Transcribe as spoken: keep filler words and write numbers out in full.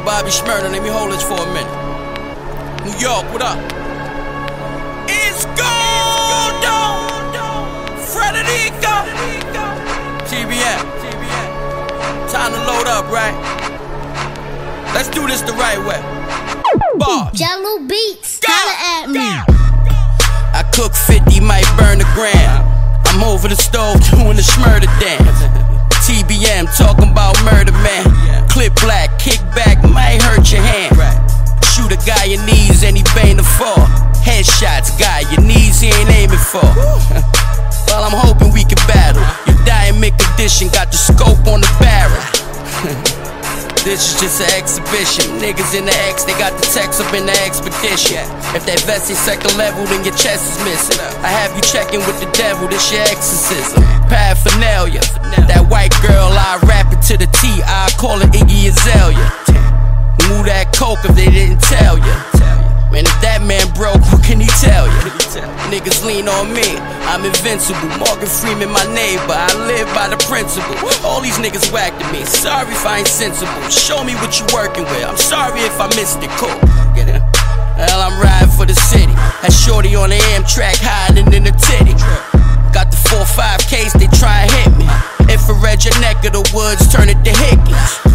Yo, Bobby Shmurda, let me hold this for a minute. New York, what up? It's Golda, Frederica, T B M. Time to load up, right? Let's do this the right way. Bars. Jahlil Beats, holla at me. I cook fifty, might burn a gram. I'm over the stove doing the Shmurda dance. T B M, talking about murder, man. Clip black, kick back, might hurt your hand. Shoot a guy your knees and he bang to fall. Headshots, guy your knees he ain't aiming for. Well, I'm hoping we can battle. Your diamond condition got the scope on the barrel. This is just an exhibition. Niggas in the X, they got the text up in the expedition. If that vest is second level, then your chest is missing. I have you checking with the devil, this your exorcism. Paraphernalia, that white girl, I rap it to the T, I call it Iggy Azalea. Move that coke if they didn't tell ya. Man, if that man broke, what can he tell ya? Niggas lean on me, I'm invincible. Morgan Freeman, my neighbor, I live by the principle. All these niggas whacked at me, sorry if I ain't sensible. Show me what you working with, I'm sorry if I missed it, cool. Hell, I'm riding for the city. That shorty on the Amtrak hiding in the titty. Got the four five case, they try and hit me. Infrared your neck of the woods, turn it to hickeys.